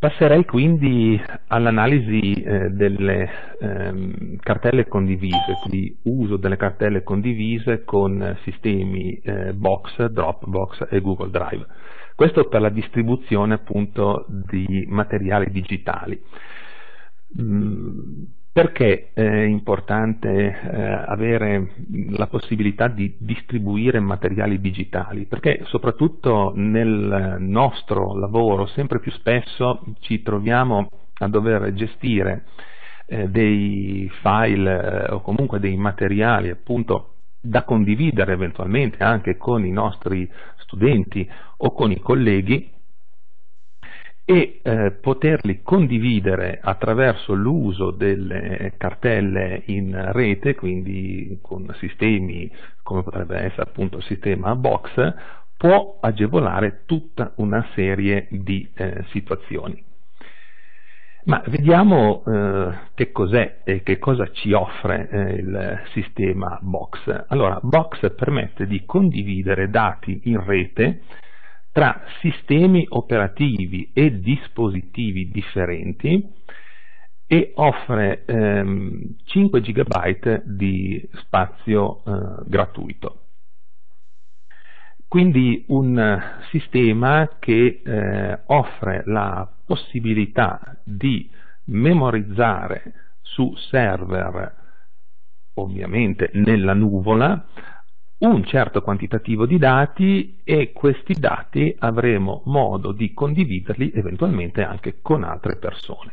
Passerei quindi all'analisi delle cartelle condivise, quindi uso delle cartelle condivise con sistemi Box, Dropbox e Google Drive. Questo per la distribuzione appunto di materiali digitali. Perché è importante avere la possibilità di distribuire materiali digitali? Perché soprattutto nel nostro lavoro sempre più spesso ci troviamo a dover gestire dei file o comunque dei materiali appunto da condividere eventualmente anche con i nostri studenti o con i colleghi, e poterli condividere attraverso l'uso delle cartelle in rete, quindi con sistemi come potrebbe essere appunto il sistema Box, può agevolare tutta una serie di situazioni. Ma vediamo che cos'è e che cosa ci offre il sistema Box. Allora, Box permette di condividere dati in rete tra sistemi operativi e dispositivi differenti e offre 5 GB di spazio gratuito. Quindi un sistema che offre la possibilità di memorizzare su server, ovviamente nella nuvola, un certo quantitativo di dati, e questi dati avremo modo di condividerli eventualmente anche con altre persone.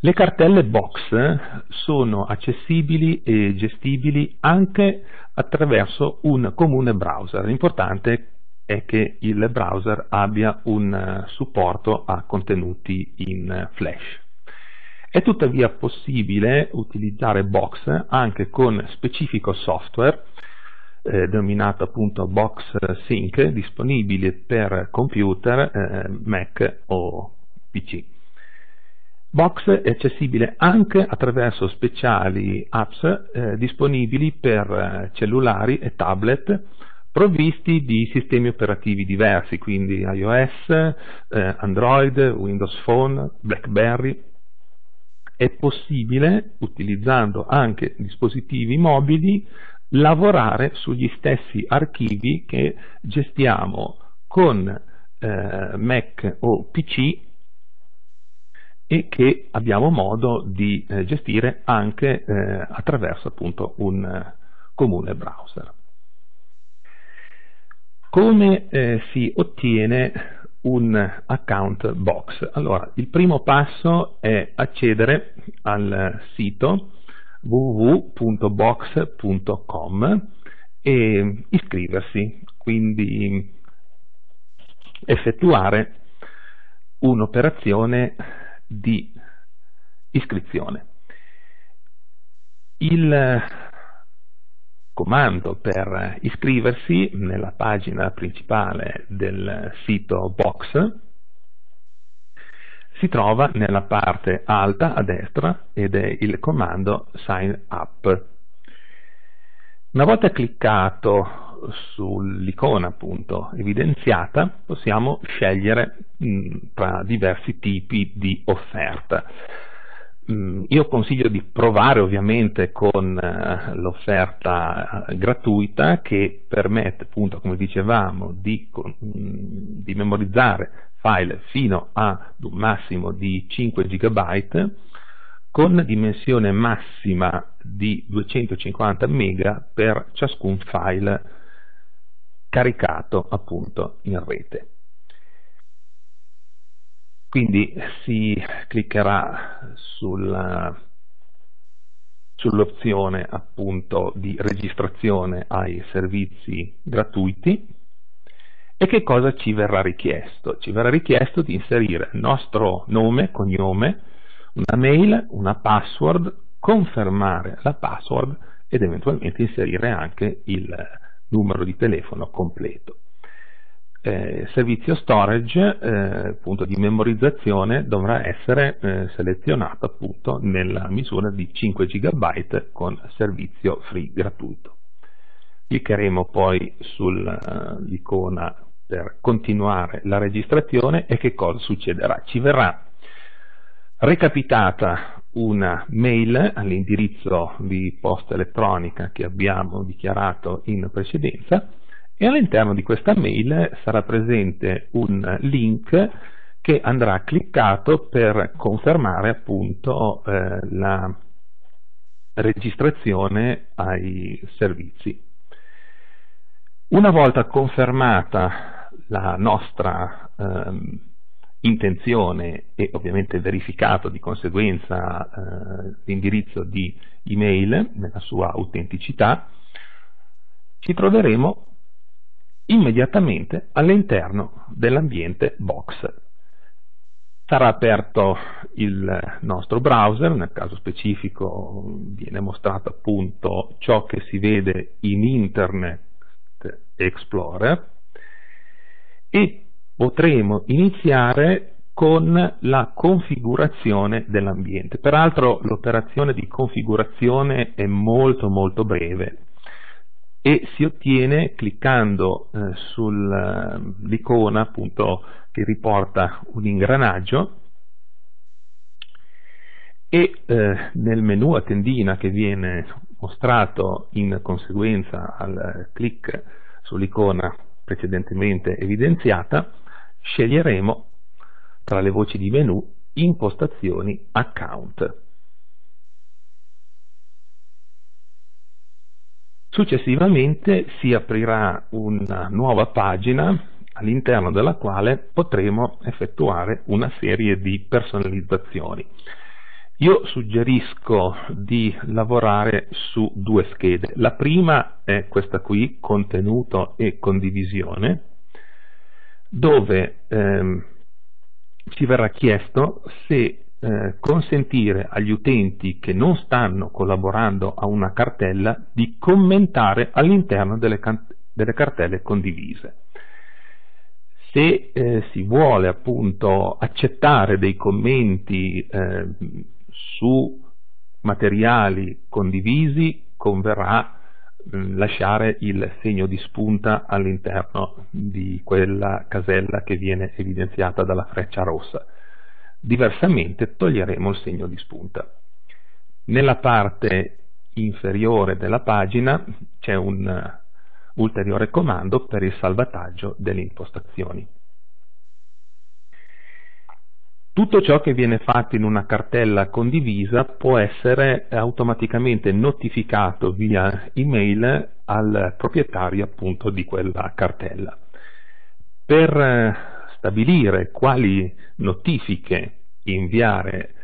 Le cartelle Box sono accessibili e gestibili anche attraverso un comune browser. L'importante è che il browser abbia un supporto a contenuti in flash. È tuttavia possibile utilizzare Box anche con specifico software denominato appunto Box Sync, disponibile per computer, Mac o PC. Box è accessibile anche attraverso speciali apps disponibili per cellulari e tablet provvisti di sistemi operativi diversi, quindi iOS, Android, Windows Phone, BlackBerry. È possibile, utilizzando anche dispositivi mobili, lavorare sugli stessi archivi che gestiamo con Mac o PC e che abbiamo modo di gestire anche attraverso appunto un comune browser. Come si ottiene un account Box? Allora, il primo passo è accedere al sito www.box.com e iscriversi, quindi effettuare un'operazione di iscrizione. Il comando per iscriversi nella pagina principale del sito Box si trova nella parte alta a destra ed è il comando Sign Up. Una volta cliccato sull'icona appunto evidenziata, possiamo scegliere tra diversi tipi di offerta. Io consiglio di provare ovviamente con l'offerta gratuita, che permette appunto, come dicevamo, di memorizzare file fino ad un massimo di 5 GB con dimensione massima di 250 MB per ciascun file caricato appunto in rete. Quindi si cliccherà sull'opzione appunto di registrazione ai servizi gratuiti. E che cosa ci verrà richiesto? Ci verrà richiesto di inserire il nostro nome, cognome, una mail, una password, confermare la password ed eventualmente inserire anche il numero di telefono completo. Servizio storage, appunto di memorizzazione, dovrà essere selezionato appunto nella misura di 5 GB con servizio free gratuito. Cliccheremo poi sull'icona per continuare la registrazione. E che cosa succederà? Ci verrà recapitata una mail all'indirizzo di posta elettronica che abbiamo dichiarato in precedenza, e all'interno di questa mail sarà presente un link che andrà cliccato per confermare appunto la registrazione ai servizi. Una volta confermata la nostra intenzione e ovviamente verificato di conseguenza l'indirizzo di email nella sua autenticità, ci troveremo immediatamente all'interno dell'ambiente Box. Sarà aperto il nostro browser, nel caso specifico viene mostrato appunto ciò che si vede in Internet Explorer, e potremo iniziare con la configurazione dell'ambiente. Peraltro l'operazione di configurazione è molto breve e si ottiene cliccando sull'icona appunto che riporta un ingranaggio, e nel menu a tendina che viene mostrato in conseguenza al clic sull'icona precedentemente evidenziata, sceglieremo tra le voci di menu impostazioni account. Successivamente si aprirà una nuova pagina all'interno della quale potremo effettuare una serie di personalizzazioni. Io suggerisco di lavorare su due schede. La prima è questa qui, contenuto e condivisione, dove ci verrà chiesto se consentire agli utenti che non stanno collaborando a una cartella di commentare all'interno delle cartelle condivise. Se si vuole appunto accettare dei commenti su materiali condivisi, converrà lasciare il segno di spunta all'interno di quella casella che viene evidenziata dalla freccia rossa. Diversamente toglieremo il segno di spunta. Nella parte inferiore della pagina c'è un ulteriore comando per il salvataggio delle impostazioni. Tutto ciò che viene fatto in una cartella condivisa può essere automaticamente notificato via email al proprietario appunto di quella cartella. Per stabilire quali notifiche inviare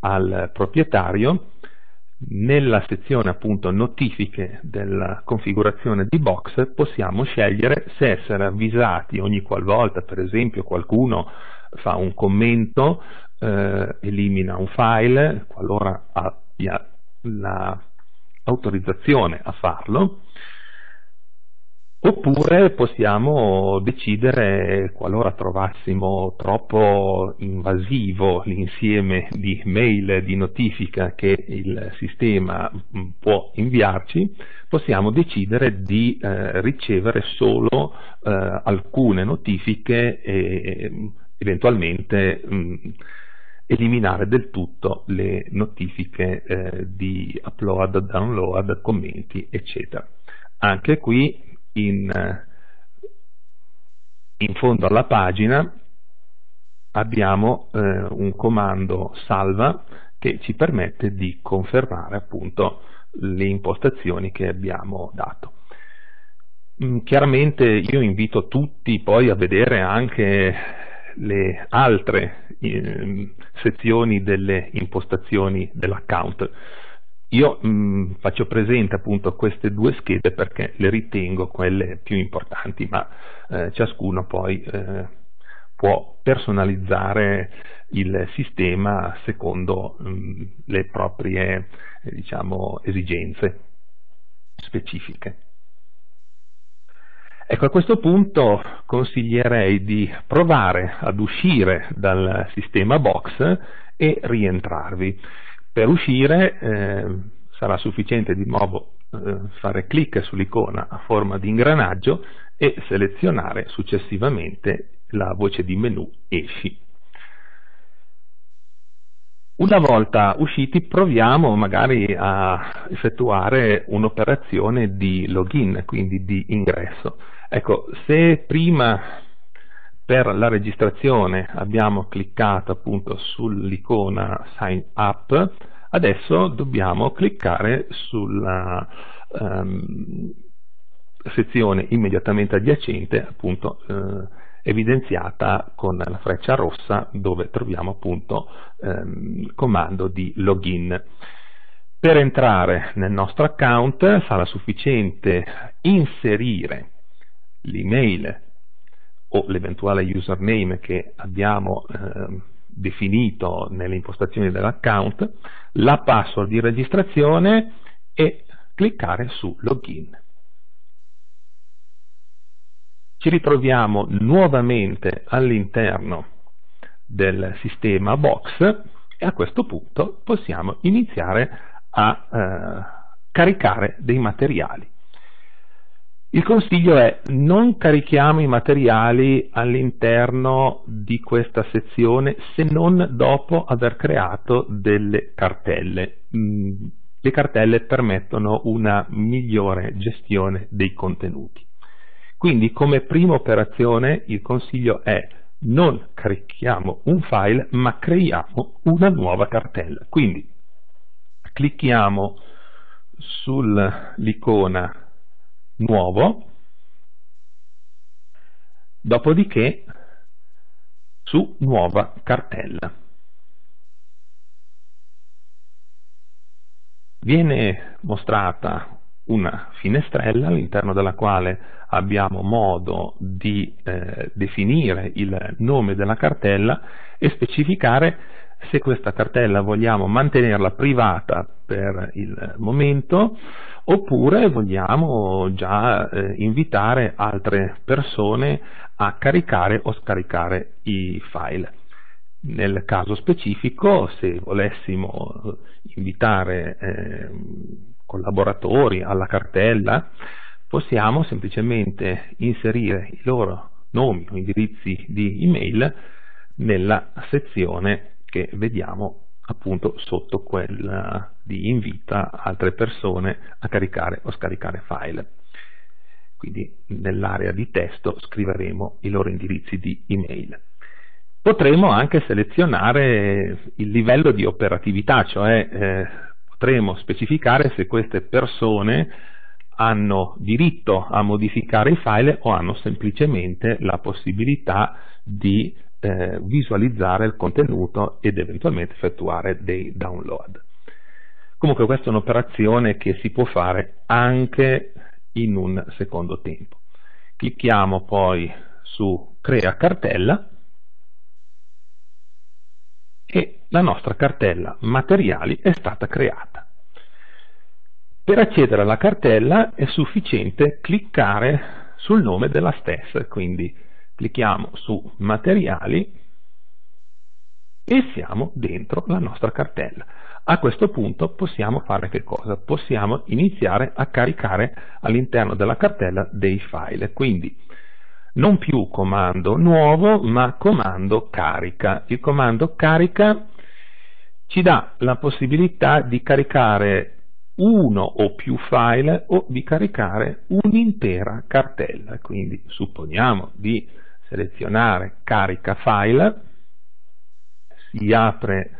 al proprietario, nella sezione appunto notifiche della configurazione di Box possiamo scegliere se essere avvisati ogni qualvolta per esempio qualcuno fa un commento, elimina un file, qualora abbia l'autorizzazione a farlo, oppure possiamo decidere, qualora trovassimo troppo invasivo l'insieme di mail, di notifica che il sistema può inviarci, possiamo decidere di ricevere solo alcune notifiche e eventualmente eliminare del tutto le notifiche di upload, download, commenti, eccetera. Anche qui in fondo alla pagina abbiamo un comando salva che ci permette di confermare appunto le impostazioni che abbiamo dato. Chiaramente io invito tutti poi a vedere anche le altre sezioni delle impostazioni dell'account. Io faccio presente appunto queste due schede perché le ritengo quelle più importanti, ma ciascuno poi può personalizzare il sistema secondo le proprie diciamo, esigenze specifiche. Ecco, a questo punto consiglierei di provare ad uscire dal sistema Box e rientrarvi. Per uscire sarà sufficiente di nuovo fare clic sull'icona a forma di ingranaggio e selezionare successivamente la voce di menu esci. Una volta usciti proviamo magari a effettuare un'operazione di login, quindi di ingresso. Ecco, se prima per la registrazione abbiamo cliccato appunto sull'icona Sign Up, adesso dobbiamo cliccare sulla sezione immediatamente adiacente, appunto evidenziata con la freccia rossa, dove troviamo appunto il comando di login. Per entrare nel nostro account sarà sufficiente inserire l'email o l'eventuale username che abbiamo definito nelle impostazioni dell'account, la password di registrazione e cliccare su login. Ci ritroviamo nuovamente all'interno del sistema Box e a questo punto possiamo iniziare a caricare dei materiali. Il consiglio è: non carichiamo i materiali all'interno di questa sezione se non dopo aver creato delle cartelle. Le cartelle permettono una migliore gestione dei contenuti. Quindi, come prima operazione, il consiglio è: non carichiamo un file, ma creiamo una nuova cartella. Quindi clicchiamo sull'icona nuovo, dopodiché su nuova cartella. Viene mostrata una finestrella all'interno della quale abbiamo modo di definire il nome della cartella e specificare se questa cartella vogliamo mantenerla privata per il momento oppure vogliamo già invitare altre persone a caricare o scaricare i file. Nel caso specifico, se volessimo invitare collaboratori alla cartella, possiamo semplicemente inserire i loro nomi o indirizzi di email nella sezione che vediamo appunto sotto quella di invita altre persone a caricare o scaricare file. Quindi nell'area di testo scriveremo i loro indirizzi di email. Potremo anche selezionare il livello di operatività, cioè potremo specificare se queste persone hanno diritto a modificare i file o hanno semplicemente la possibilità di visualizzare il contenuto ed eventualmente effettuare dei download. Comunque questa è un'operazione che si può fare anche in un secondo tempo. Clicchiamo poi su Crea cartella e la nostra cartella materiali è stata creata. Per accedere alla cartella è sufficiente cliccare sul nome della stessa, quindi clicchiamo su materiali e siamo dentro la nostra cartella. A questo punto possiamo fare che cosa? Possiamo iniziare a caricare all'interno della cartella dei file, quindi non più comando nuovo ma comando carica. Il comando carica ci dà la possibilità di caricare uno o più file o di caricare un'intera cartella. Quindi supponiamo di selezionare carica file, si apre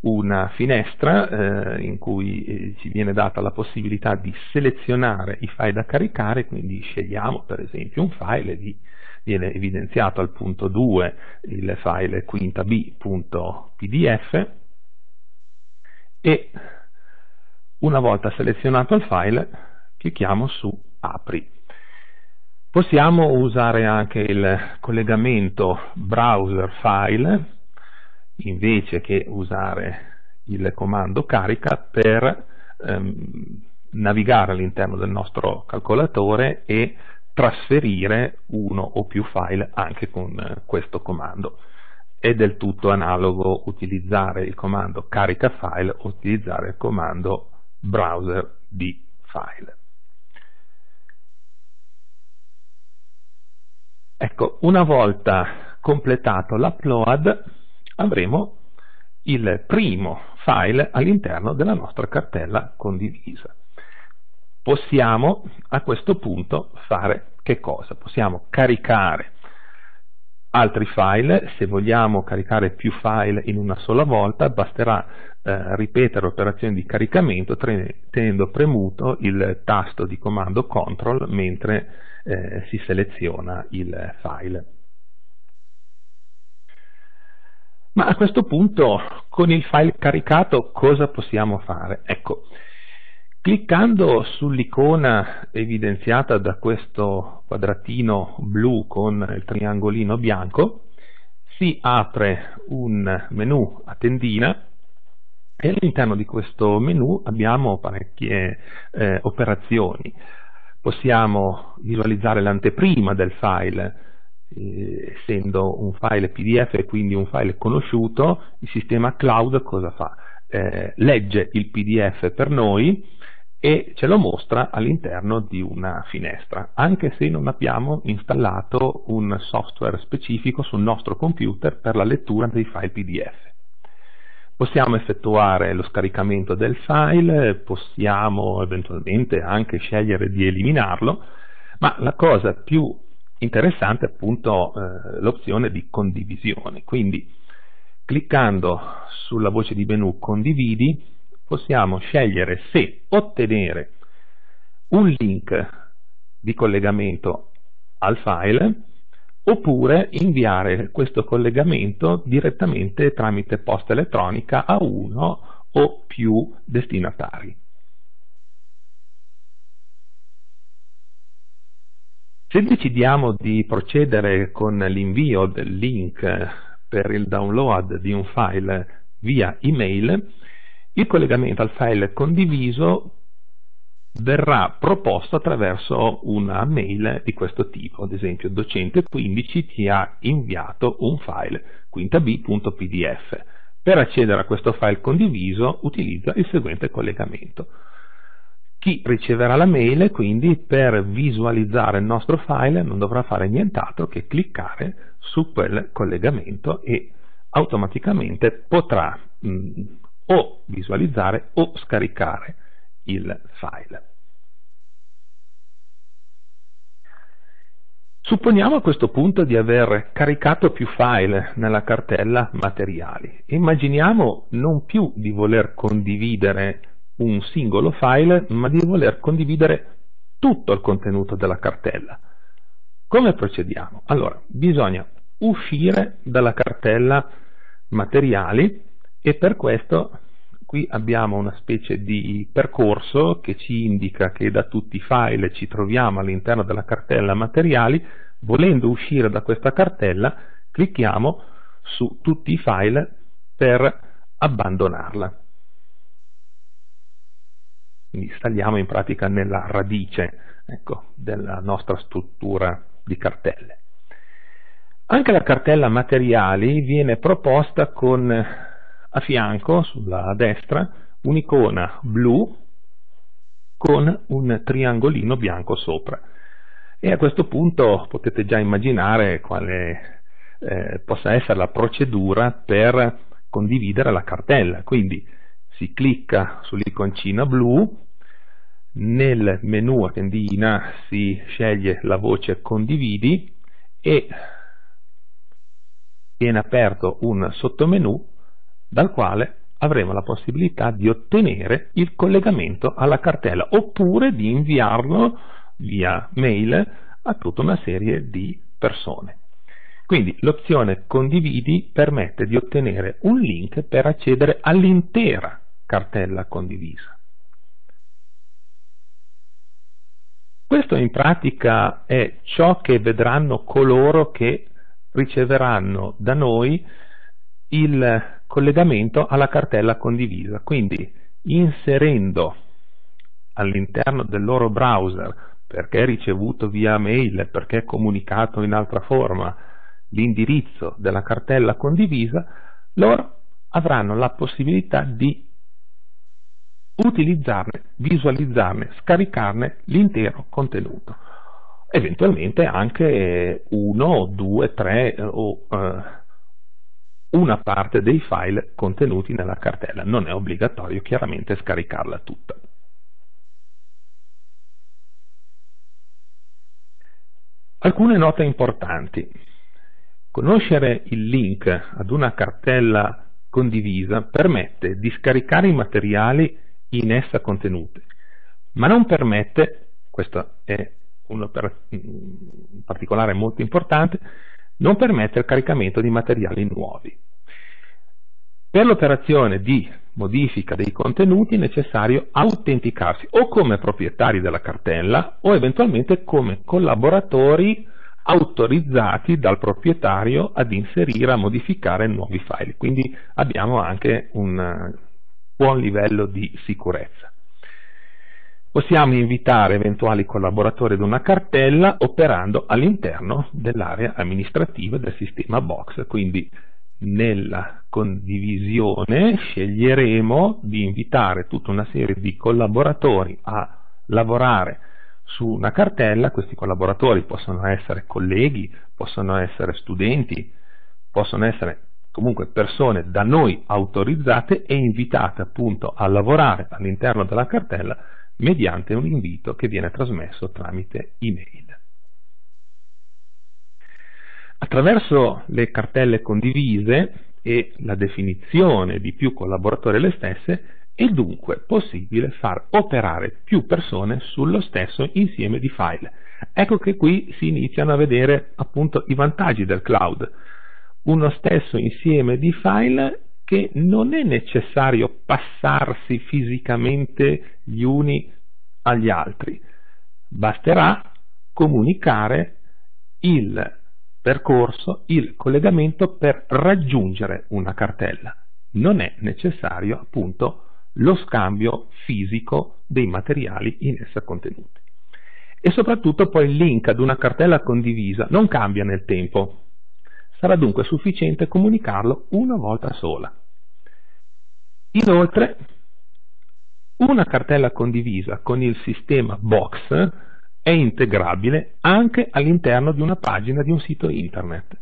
una finestra in cui ci viene data la possibilità di selezionare i file da caricare, quindi scegliamo per esempio un file, viene evidenziato al punto 2 il file quintab.pdf e una volta selezionato il file clicchiamo su apri. Possiamo usare anche il collegamento browser file invece che usare il comando carica per navigare all'interno del nostro calcolatore e trasferire uno o più file anche con questo comando. È del tutto analogo utilizzare il comando carica file o utilizzare il comando browser di file. Ecco, una volta completato l'upload avremo il primo file all'interno della nostra cartella condivisa. Possiamo a questo punto fare che cosa? Possiamo caricare altri file. Se vogliamo caricare più file in una sola volta basterà ripetere l'operazione di caricamento tenendo premuto il tasto di comando CTRL mentre si seleziona il file. Ma a questo punto con il file caricato cosa possiamo fare? Ecco, cliccando sull'icona evidenziata da questo quadratino blu con il triangolino bianco si apre un menu a tendina e all'interno di questo menu abbiamo parecchie operazioni. Possiamo visualizzare l'anteprima del file, essendo un file PDF e quindi un file conosciuto, il sistema cloud cosa fa? Legge il PDF per noi e ce lo mostra all'interno di una finestra, anche se non abbiamo installato un software specifico sul nostro computer per la lettura dei file PDF. Possiamo effettuare lo scaricamento del file, possiamo eventualmente anche scegliere di eliminarlo, ma la cosa più interessante è appunto l'opzione di condivisione. Quindi cliccando sulla voce di menu condividi possiamo scegliere se ottenere un link di collegamento al file oppure inviare questo collegamento direttamente tramite posta elettronica a uno o più destinatari. Se decidiamo di procedere con l'invio del link per il download di un file via email, il collegamento al file condiviso verrà proposto attraverso una mail di questo tipo, ad esempio docente15 ti ha inviato un file quintab.pdf. Per accedere a questo file condiviso utilizza il seguente collegamento. Chi riceverà la mail quindi per visualizzare il nostro file non dovrà fare nient'altro che cliccare su quel collegamento e automaticamente potrà o visualizzare o scaricare il file. Supponiamo a questo punto di aver caricato più file nella cartella materiali. Immaginiamo non più di voler condividere un singolo file, ma di voler condividere tutto il contenuto della cartella. Come procediamo? Allora, bisogna uscire dalla cartella materiali e per questo qui abbiamo una specie di percorso che ci indica che da tutti i file ci troviamo all'interno della cartella materiali. Volendo uscire da questa cartella clicchiamo su tutti i file per abbandonarla. Quindi saliamo in pratica nella radice, ecco, della nostra struttura di cartelle. Anche la cartella materiali viene proposta con a fianco, sulla destra, un'icona blu con un triangolino bianco sopra. E a questo punto potete già immaginare quale possa essere la procedura per condividere la cartella. Quindi si clicca sull'iconcina blu, nel menu a tendina si sceglie la voce condividi e viene aperto un sottomenu dal quale avremo la possibilità di ottenere il collegamento alla cartella oppure di inviarlo via mail a tutta una serie di persone. Quindi l'opzione condividi permette di ottenere un link per accedere all'intera cartella condivisa. Questo in pratica è ciò che vedranno coloro che riceveranno da noi il collegamento alla cartella condivisa. Quindi inserendo all'interno del loro browser, perché ricevuto via mail, perché comunicato in altra forma, l'indirizzo della cartella condivisa, loro avranno la possibilità di utilizzarne, visualizzarne, scaricarne l'intero contenuto, eventualmente anche 1, 2, 3 o una parte dei file contenuti nella cartella. Non è obbligatorio chiaramente scaricarla tutta. Alcune note importanti. Conoscere il link ad una cartella condivisa permette di scaricare i materiali in essa contenuti, ma non permette, questa è una particolare molto importante, non permette il caricamento di materiali nuovi. Per l'operazione di modifica dei contenuti è necessario autenticarsi o come proprietari della cartella o eventualmente come collaboratori autorizzati dal proprietario ad inserire, a modificare nuovi file. Quindi abbiamo anche un buon livello di sicurezza. Possiamo invitare eventuali collaboratori ad una cartella operando all'interno dell'area amministrativa del sistema Box, quindi nella condivisione sceglieremo di invitare tutta una serie di collaboratori a lavorare su una cartella. Questi collaboratori possono essere colleghi, possono essere studenti, possono essere comunque persone da noi autorizzate e invitate appunto a lavorare all'interno della cartella mediante un invito che viene trasmesso tramite email. Attraverso le cartelle condivise e la definizione di più collaboratori le stesse è dunque possibile far operare più persone sullo stesso insieme di file. Ecco che qui si iniziano a vedere appunto i vantaggi del cloud. Uno stesso insieme di file che non è necessario passarsi fisicamente gli uni agli altri, basterà comunicare il percorso, il collegamento per raggiungere una cartella. Non è necessario appunto lo scambio fisico dei materiali in essa contenuti. E soprattutto poi il link ad una cartella condivisa non cambia nel tempo. Sarà dunque sufficiente comunicarlo una volta sola. Inoltre, una cartella condivisa con il sistema Box è integrabile anche all'interno di una pagina di un sito internet.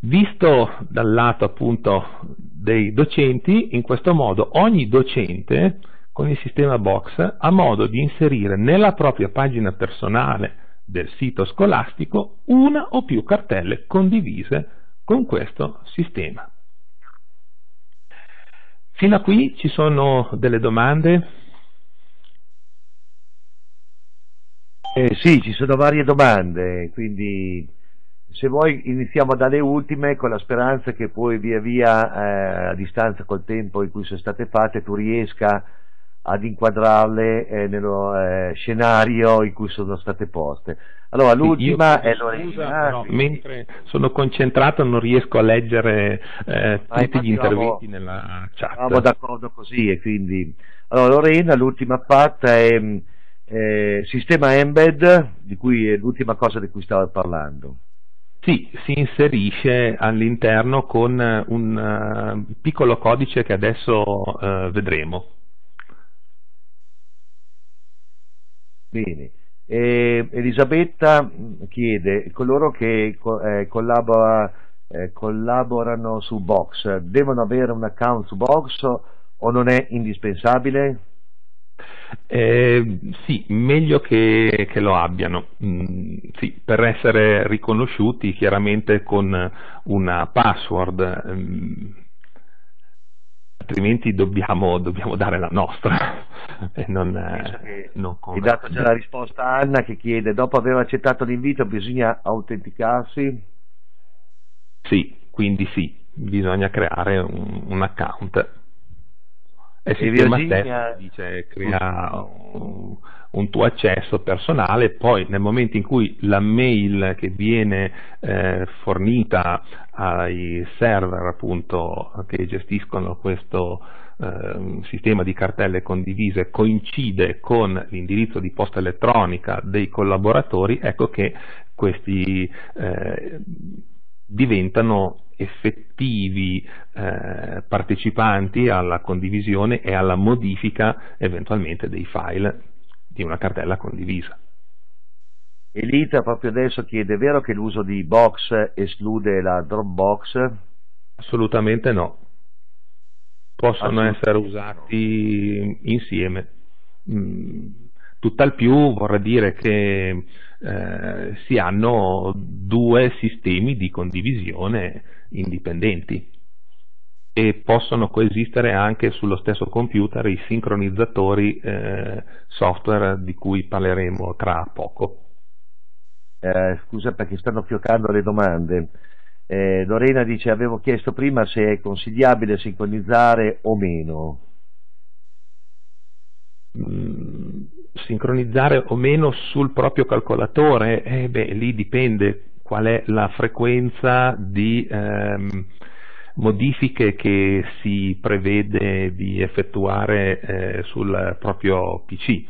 Visto dal lato appunto dei docenti, in questo modo ogni docente con il sistema Box ha modo di inserire nella propria pagina personale del sito scolastico una o più cartelle condivise con questo sistema. Fino a qui ci sono delle domande? Sì, ci sono varie domande, quindi se vuoi iniziamo dalle ultime con la speranza che poi via via a distanza col tempo in cui sono state fatte tu riesca ad inquadrarle nello scenario in cui sono state poste. Allora l'ultima è Lorena. No, mentre sono concentrato non riesco a leggere tutti gli interventi nella chat. Siamo d'accordo così e quindi... Allora Lorena, l'ultima parte è sistema embed, di cui è l'ultima cosa di cui stavo parlando. Sì, si inserisce all'interno con un piccolo codice che adesso vedremo. Bene, Elisabetta chiede, coloro che collaborano su Box devono avere un account su Box o non è indispensabile? Sì, meglio che lo abbiano, sì, per essere riconosciuti chiaramente con una password, altrimenti dobbiamo dare la nostra. E non hai dato già la risposta a Anna che chiede, dopo aver accettato l'invito bisogna autenticarsi? Sì, quindi sì, bisogna creare un account. E il sistema Virginia... dice crea un tuo accesso personale, poi nel momento in cui la mail che viene fornita ai server appunto che gestiscono questo sistema di cartelle condivise coincide con l'indirizzo di posta elettronica dei collaboratori, ecco che questi diventano effettivi partecipanti alla condivisione e alla modifica eventualmente dei file di una cartella condivisa. Elita proprio adesso chiede: è vero che l'uso di Box esclude la Dropbox? Assolutamente no, possono essere usati insieme. Tutt'al più vorrei dire che si hanno due sistemi di condivisione indipendenti e possono coesistere anche sullo stesso computer i sincronizzatori software di cui parleremo tra poco. Scusa perché stanno fioccando le domande. Lorena dice: avevo chiesto prima se è consigliabile sincronizzare o meno. Sincronizzare o meno sul proprio calcolatore? Lì dipende qual è la frequenza di modifiche che si prevede di effettuare sul proprio PC,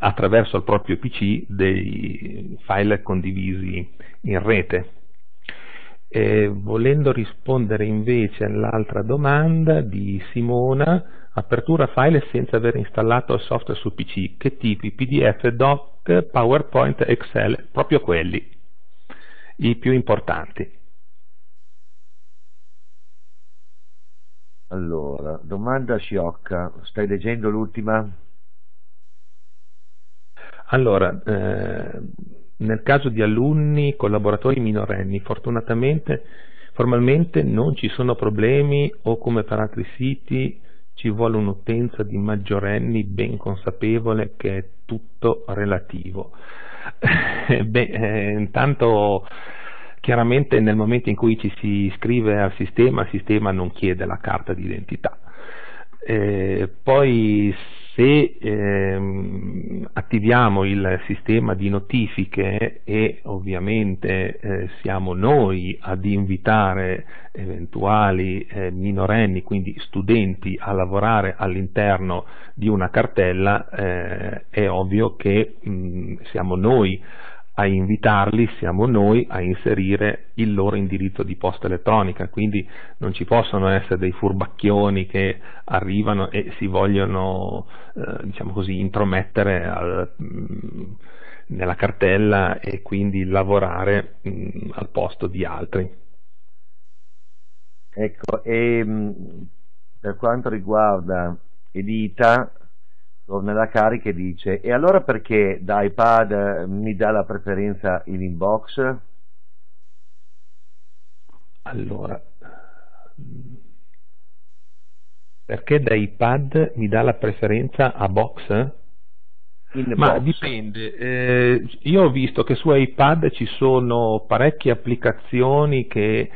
attraverso il proprio PC, dei file condivisi in rete. Volendo rispondere invece all'altra domanda di Simona: apertura file senza aver installato il software sul PC, che tipi? PDF, Doc, PowerPoint, Excel, proprio quelli, i più importanti. Allora, domanda sciocca, stai leggendo l'ultima? Allora, nel caso di alunni, collaboratori minorenni, formalmente non ci sono problemi, o come per altri siti ci vuole un'utenza di maggiorenni ben consapevole che è tutto relativo. Intanto chiaramente nel momento in cui ci si iscrive al sistema, il sistema non chiede la carta d'identità. Poi se attiviamo il sistema di notifiche e ovviamente siamo noi ad invitare eventuali minorenni, quindi studenti, a lavorare all'interno di una cartella, è ovvio che siamo noi a invitarli, siamo noi a inserire il loro indirizzo di posta elettronica, quindi non ci possono essere dei furbacchioni che arrivano e si vogliono diciamo così intromettere nella cartella e quindi lavorare al posto di altri. Ecco, e per quanto riguarda Edita torna la carica e dice: e allora perché da iPad mi dà la preferenza in inbox? Allora, perché da iPad mi dà la preferenza a Box? Ma dipende, io ho visto che su iPad ci sono parecchie applicazioni che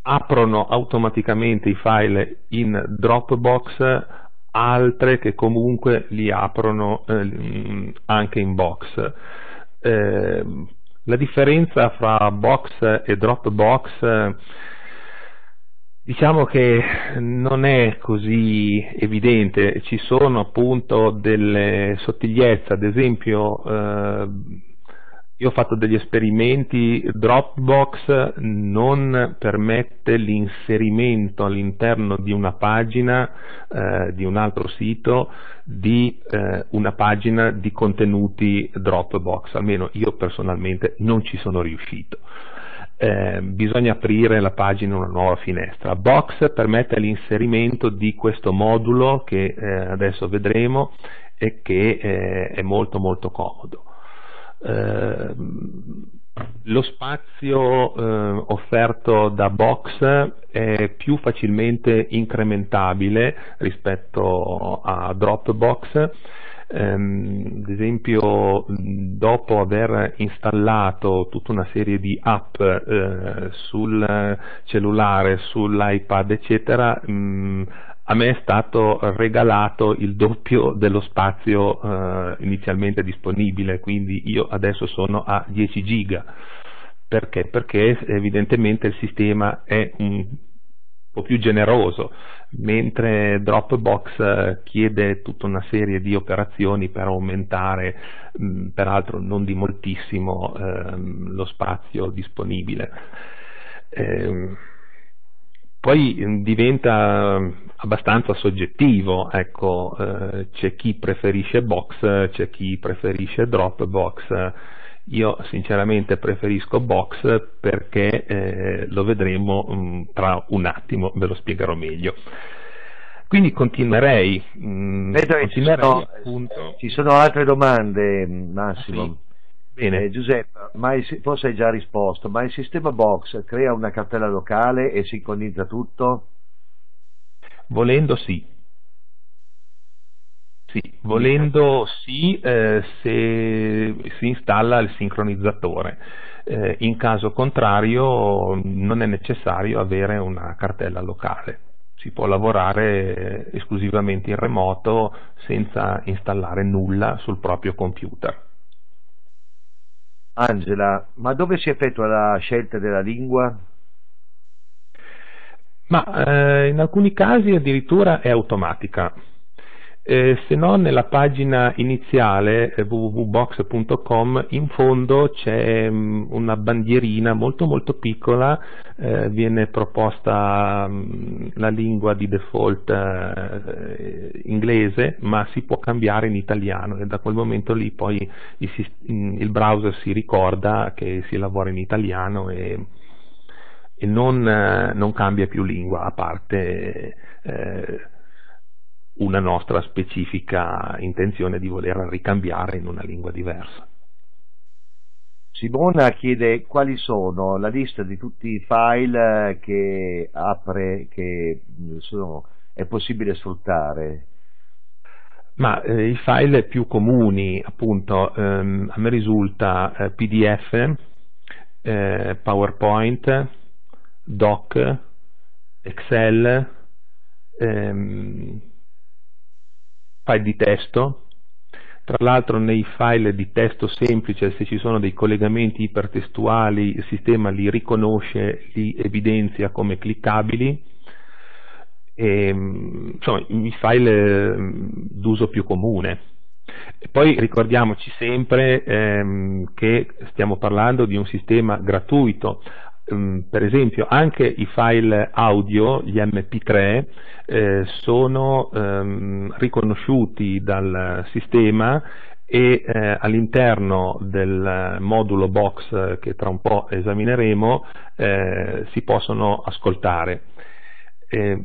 aprono automaticamente i file in Dropbox, altre che comunque li aprono anche in Box. La differenza fra Box e Dropbox diciamo che non è così evidente, ci sono appunto delle sottigliezze. Ad esempio io ho fatto degli esperimenti, Dropbox non permette l'inserimento all'interno di una pagina di un altro sito di una pagina di contenuti Dropbox, almeno io personalmente non ci sono riuscito. Bisogna aprire la pagina in una nuova finestra. Box permette l'inserimento di questo modulo che adesso vedremo e che è molto molto comodo. Lo spazio offerto da Box è più facilmente incrementabile rispetto a Dropbox. Ad esempio, dopo aver installato tutta una serie di app sul cellulare, sull'iPad eccetera, a me è stato regalato il doppio dello spazio inizialmente disponibile, quindi io adesso sono a 10 giga. Perché? Perché evidentemente il sistema è un po' più generoso, mentre Dropbox chiede tutta una serie di operazioni per aumentare, peraltro non di moltissimo, lo spazio disponibile. Poi diventa abbastanza soggettivo, ecco, c'è chi preferisce Box, c'è chi preferisce Dropbox. Io sinceramente preferisco Box perché lo vedremo tra un attimo, ve lo spiegherò meglio. Quindi continuerei. Vedo che ci sono altre domande, Massimo. Sì. Bene. Giuseppe, forse hai già risposto, ma il sistema Box crea una cartella locale e sincronizza tutto? Volendo sì. Sì, volendo sì, se si installa il sincronizzatore, in caso contrario non è necessario avere una cartella locale, si può lavorare esclusivamente in remoto senza installare nulla sul proprio computer. Angela, ma dove si effettua la scelta della lingua? Ma in alcuni casi addirittura è automatica. Se no, nella pagina iniziale www.box.com in fondo c'è una bandierina molto piccola, viene proposta la lingua di default inglese, ma si può cambiare in italiano, e da quel momento lì poi il browser si ricorda che si lavora in italiano e non cambia più lingua, a parte una nostra specifica intenzione di voler ricambiare in una lingua diversa. Simona chiede quali sono la lista di tutti i file che è possibile sfruttare. Ma i file più comuni, appunto, a me risulta PDF, PowerPoint, Doc, Excel, file di testo. Tra l'altro nei file di testo semplice, se ci sono dei collegamenti ipertestuali, il sistema li riconosce, li evidenzia come cliccabili. E, insomma, i file d'uso più comune. E poi ricordiamoci sempre che stiamo parlando di un sistema gratuito. Per esempio anche i file audio, gli MP3, sono riconosciuti dal sistema e all'interno del modulo Box che tra un po' esamineremo si possono ascoltare.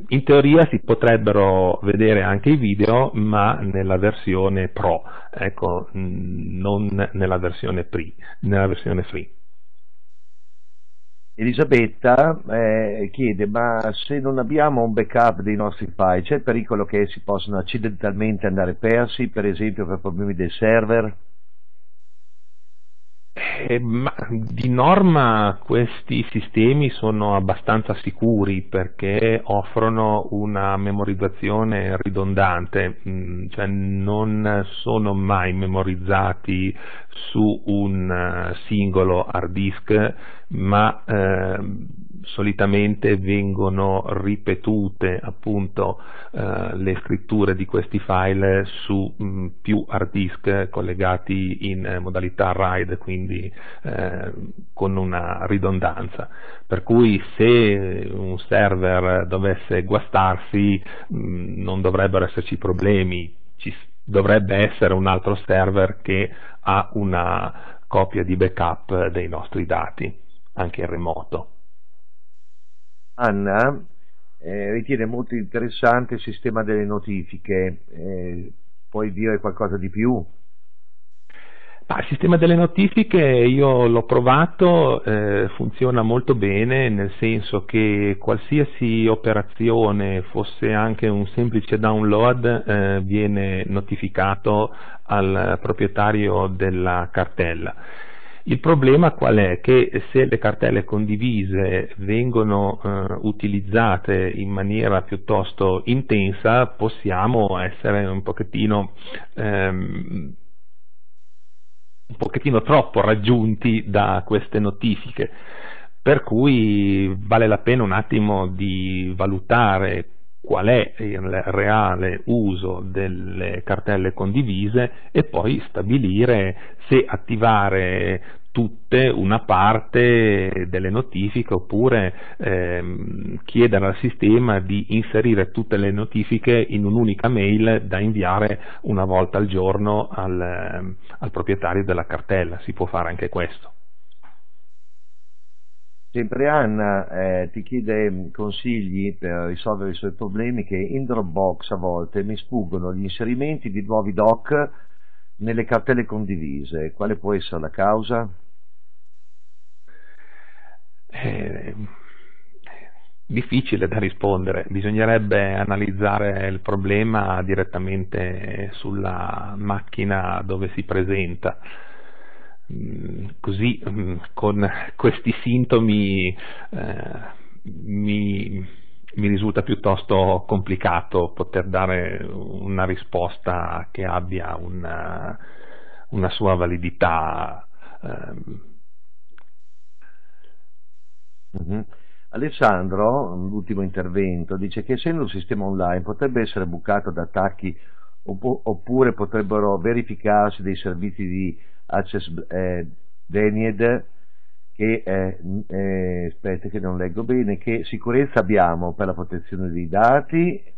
In teoria si potrebbero vedere anche i video, ma nella versione Pro, ecco, non nella versione Free. Elisabetta chiede: ma se non abbiamo un backup dei nostri file, c'è il pericolo che si possano accidentalmente andare persi, per esempio per problemi del server? Ma di norma questi sistemi sono abbastanza sicuri perché offrono una memorizzazione ridondante, cioè non sono mai memorizzati su un singolo hard disk, ma solitamente vengono ripetute, appunto, le scritture di questi file su più hard disk collegati in modalità RAID, quindi con una ridondanza, per cui se un server dovesse guastarsi non dovrebbero esserci problemi, ci dovrebbe essere un altro server che ha una copia di backup dei nostri dati, anche in remoto. Anna ritiene molto interessante il sistema delle notifiche, puoi dire qualcosa di più? Il sistema delle notifiche io l'ho provato, funziona molto bene, nel senso che qualsiasi operazione, fosse anche un semplice download, viene notificato al proprietario della cartella. Il problema qual è? Che se le cartelle condivise vengono utilizzate in maniera piuttosto intensa, possiamo essere un pochettino troppo raggiunti da queste notifiche. per cui vale la pena un attimo di valutare qual è il reale uso delle cartelle condivise e poi stabilire se attivare tutte una parte delle notifiche oppure chiedere al sistema di inserire tutte le notifiche in un'unica mail da inviare una volta al giorno al proprietario della cartella. Si può fare anche questo. Sempre Anna ti chiede consigli per risolvere i suoi problemi, che in Dropbox a volte mi sfuggono gli inserimenti di nuovi doc nelle cartelle condivise. Quale può essere la causa? Difficile da rispondere, bisognerebbe analizzare il problema direttamente sulla macchina dove si presenta. Così con questi sintomi mi risulta piuttosto complicato poter dare una risposta che abbia una sua validità. Alessandro, l'ultimo intervento, dice che essendo un sistema online potrebbe essere bucato da attacchi oppure potrebbero verificarsi dei servizi di access denied, aspetta che non leggo bene. Che sicurezza abbiamo per la protezione dei dati?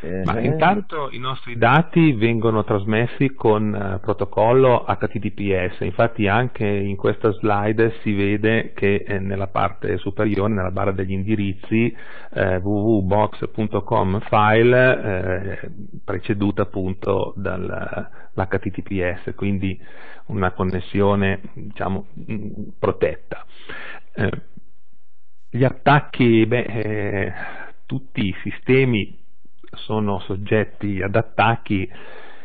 Ma intanto i nostri dati vengono trasmessi con protocollo HTTPS, infatti anche in questa slide si vede che nella parte superiore, nella barra degli indirizzi, www.box.com file preceduta appunto dall'HTTPS, quindi una connessione, diciamo, protetta. Gli attacchi, tutti i sistemi sono soggetti ad attacchi.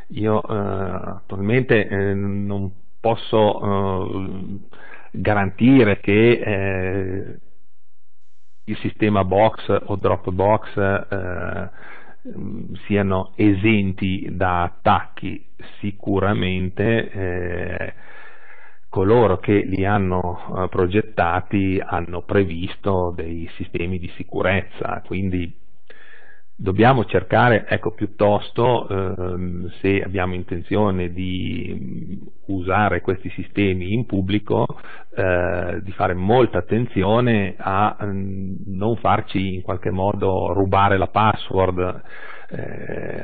Io attualmente non posso garantire che il sistema Box o Dropbox siano esenti da attacchi. Sicuramente coloro che li hanno progettati hanno previsto dei sistemi di sicurezza, quindi dobbiamo cercare, ecco, piuttosto se abbiamo intenzione di usare questi sistemi in pubblico, di fare molta attenzione a non farci in qualche modo rubare la password.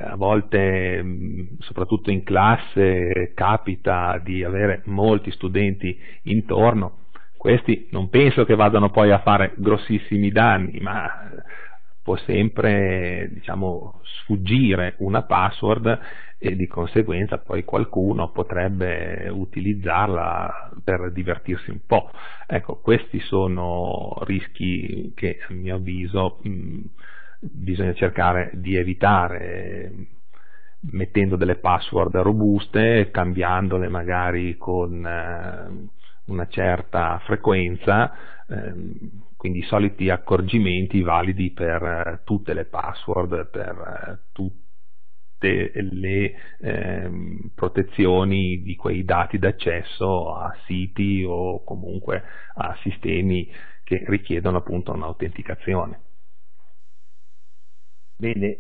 A volte, soprattutto in classe, capita di avere molti studenti intorno. Questi non penso che vadano poi a fare grossissimi danni, ma può sempre, diciamo, sfuggire una password e di conseguenza poi qualcuno potrebbe utilizzarla per divertirsi un po'. Ecco, questi sono rischi che, a mio avviso, bisogna cercare di evitare, mettendo delle password robuste, cambiandole magari con una certa frequenza. Quindi i soliti accorgimenti validi per tutte le password, per tutte le protezioni di quei dati d'accesso a siti o comunque a sistemi che richiedono appunto un'autenticazione. Bene,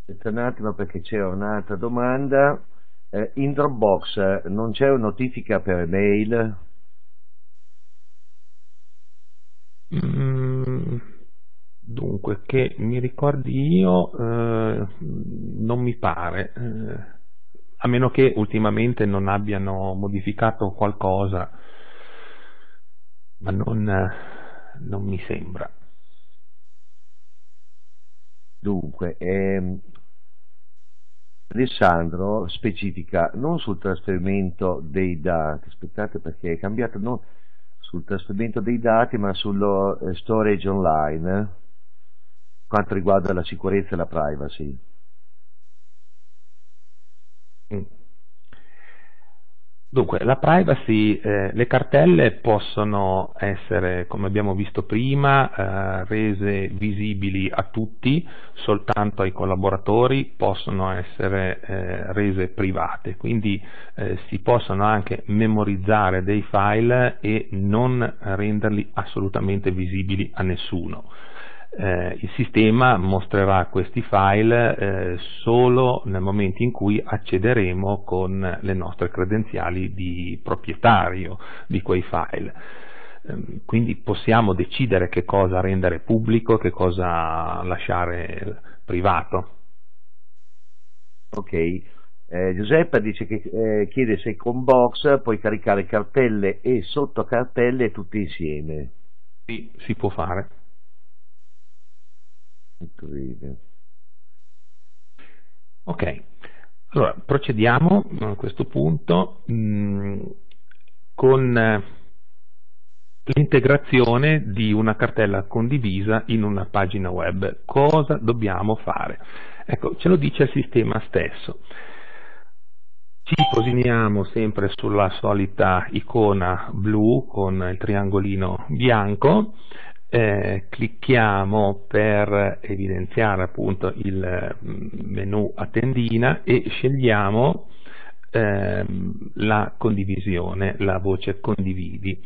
aspetta un attimo perché c'era un'altra domanda. In Dropbox non c'è una notifica per email? Dunque, che mi ricordi io, non mi pare, a meno che ultimamente non abbiano modificato qualcosa, ma non mi sembra. Dunque, Alessandro specifica non sul trasferimento dei dati, aspettate perché è cambiato, no, sul trasferimento dei dati, ma sullo storage online, quanto riguarda la sicurezza e la privacy. Dunque, la privacy, le cartelle possono essere, come abbiamo visto prima, rese visibili a tutti, soltanto ai collaboratori, possono essere rese private, quindi si possono anche memorizzare dei file e non renderli assolutamente visibili a nessuno. Il sistema mostrerà questi file solo nel momento in cui accederemo con le nostre credenziali di proprietario di quei file. Quindi possiamo decidere che cosa rendere pubblico, che cosa lasciare privato. Ok, Giuseppa dice che, chiede se con Box puoi caricare cartelle e sottocartelle tutte insieme. Sì, si può fare. Ok, allora procediamo a questo punto con l'integrazione di una cartella condivisa in una pagina web. Cosa dobbiamo fare? Ecco, ce lo dice il sistema stesso. Ci posizioniamo sempre sulla solita icona blu con il triangolino bianco. Clicchiamo per evidenziare appunto il menu a tendina e scegliamo la condivisione, la voce condividi.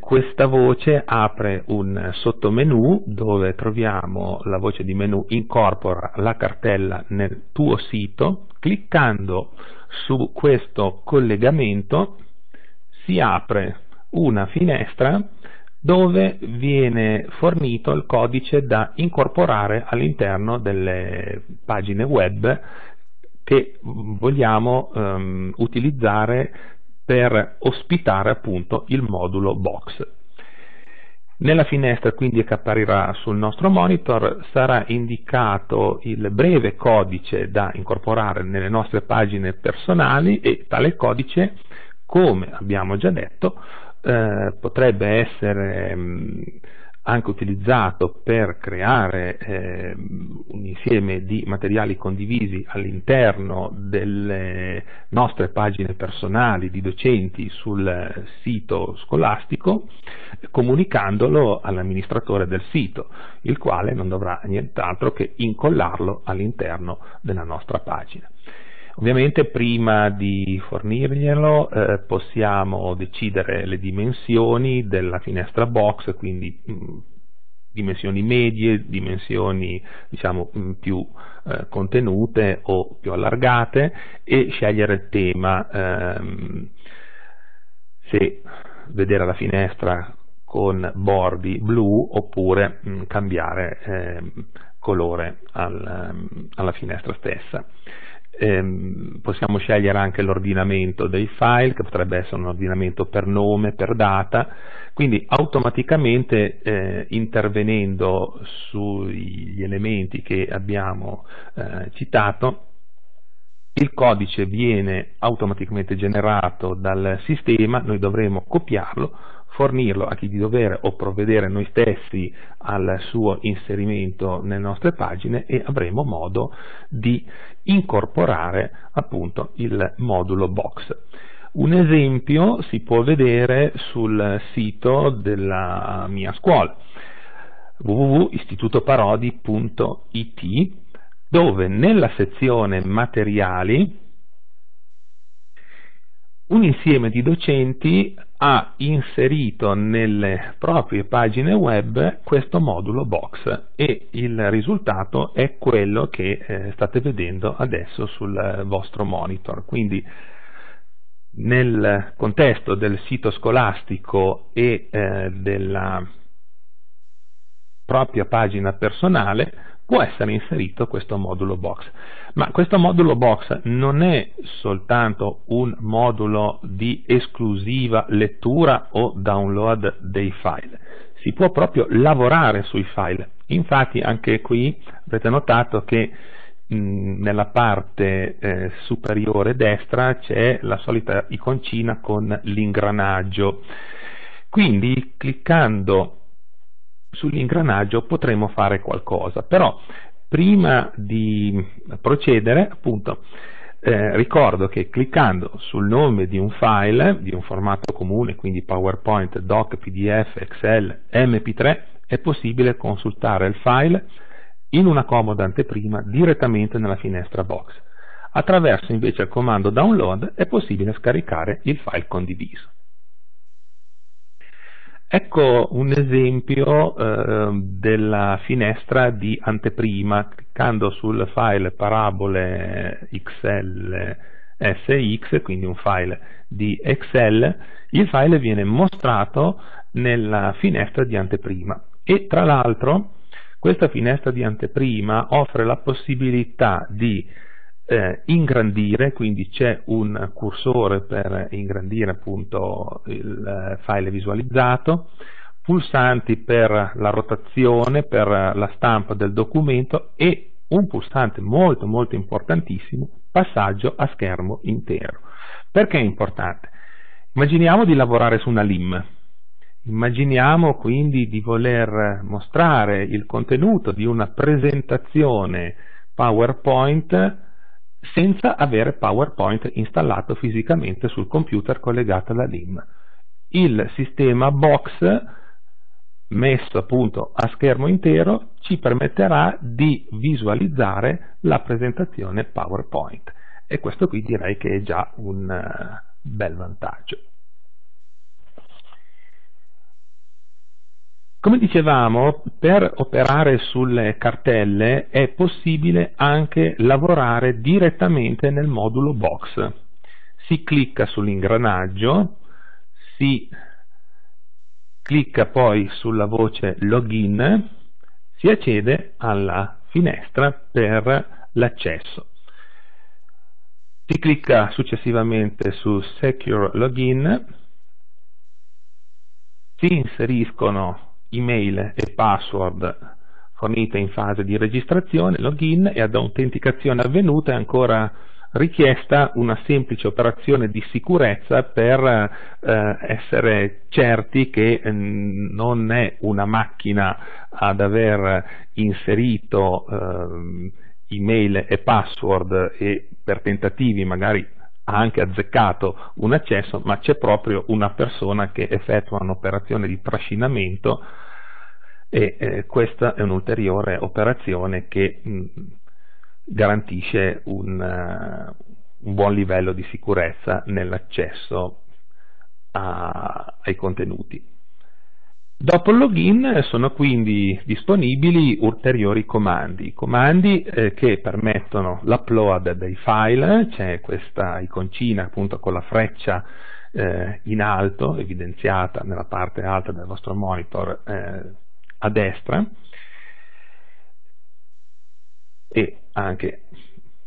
Questa voce apre un sottomenu dove troviamo la voce di menu incorpora la cartella nel tuo sito. Cliccando su questo collegamento si apre una finestra dove viene fornito il codice da incorporare all'interno delle pagine web che vogliamo utilizzare per ospitare appunto il modulo Box. Nella finestra quindi che apparirà sul nostro monitor sarà indicato il breve codice da incorporare nelle nostre pagine personali e tale codice, come abbiamo già detto, potrebbe essere anche utilizzato per creare un insieme di materiali condivisi all'interno delle nostre pagine personali di docenti sul sito scolastico, comunicandolo all'amministratore del sito, il quale non dovrà nient'altro che incollarlo all'interno della nostra pagina. Ovviamente prima di fornirglielo possiamo decidere le dimensioni della finestra Box, quindi dimensioni medie, dimensioni diciamo più contenute o più allargate, e scegliere il tema, se vedere la finestra con bordi blu oppure cambiare colore alla finestra stessa. Possiamo scegliere anche l'ordinamento dei file, che potrebbe essere un ordinamento per nome, per data, quindi automaticamente intervenendo sugli elementi che abbiamo citato, il codice viene automaticamente generato dal sistema, noi dovremo copiarlo, fornirlo a chi di dovere o provvedere noi stessi al suo inserimento nelle nostre pagine e avremo modo di incorporare appunto il modulo Box. Un esempio si può vedere sul sito della mia scuola www.istitutoparodi.it, dove nella sezione materiali un insieme di docenti ha inserito nelle proprie pagine web questo modulo Box e il risultato è quello che state vedendo adesso sul vostro monitor. Quindi nel contesto del sito scolastico e della propria pagina personale può essere inserito questo modulo Box, ma questo modulo Box non è soltanto un modulo di esclusiva lettura o download dei file, si può proprio lavorare sui file. Infatti anche qui avete notato che nella parte superiore destra c'è la solita iconcina con l'ingranaggio, quindi cliccando sull'ingranaggio potremo fare qualcosa. Però prima di procedere appunto Ricordo che cliccando sul nome di un file, di un formato comune, quindi PowerPoint, Doc, PDF, Excel, MP3, è possibile consultare il file in una comoda anteprima direttamente nella finestra Box. Attraverso invece il comando download è possibile scaricare il file condiviso. Ecco un esempio della finestra di anteprima. Cliccando sul file parabole XLSX, quindi un file di Excel, il file viene mostrato nella finestra di anteprima e tra l'altro questa finestra di anteprima offre la possibilità di ingrandire, quindi c'è un cursore per ingrandire appunto il file visualizzato, pulsanti per la rotazione, per la stampa del documento e un pulsante molto importantissimo, passaggio a schermo intero. Perché è importante? Immaginiamo di lavorare su una LIM, immaginiamo quindi di voler mostrare il contenuto di una presentazione PowerPoint senza avere PowerPoint installato fisicamente sul computer collegato alla LIM. Il sistema Box, messo appunto a schermo intero, ci permetterà di visualizzare la presentazione PowerPoint e questo qui direi che è già un bel vantaggio. Come dicevamo, per operare sulle cartelle è possibile anche lavorare direttamente nel modulo Box. Si clicca sull'ingranaggio, si clicca poi sulla voce Login, si accede alla finestra per l'accesso. Si clicca successivamente su Secure Login, si inseriscono email e password fornite in fase di registrazione, login, e ad autenticazione avvenuta è ancora richiesta una semplice operazione di sicurezza per essere certi che non è una macchina ad aver inserito email e password e per tentativi magari ha anche azzeccato un accesso, ma c'è proprio una persona che effettua un'operazione di trascinamento e questa è un'ulteriore operazione che garantisce un buon livello di sicurezza nell'accesso ai contenuti. Dopo il login sono quindi disponibili ulteriori comandi che permettono l'upload dei file. C'è questa iconcina appunto con la freccia in alto evidenziata nella parte alta del vostro monitor a destra e anche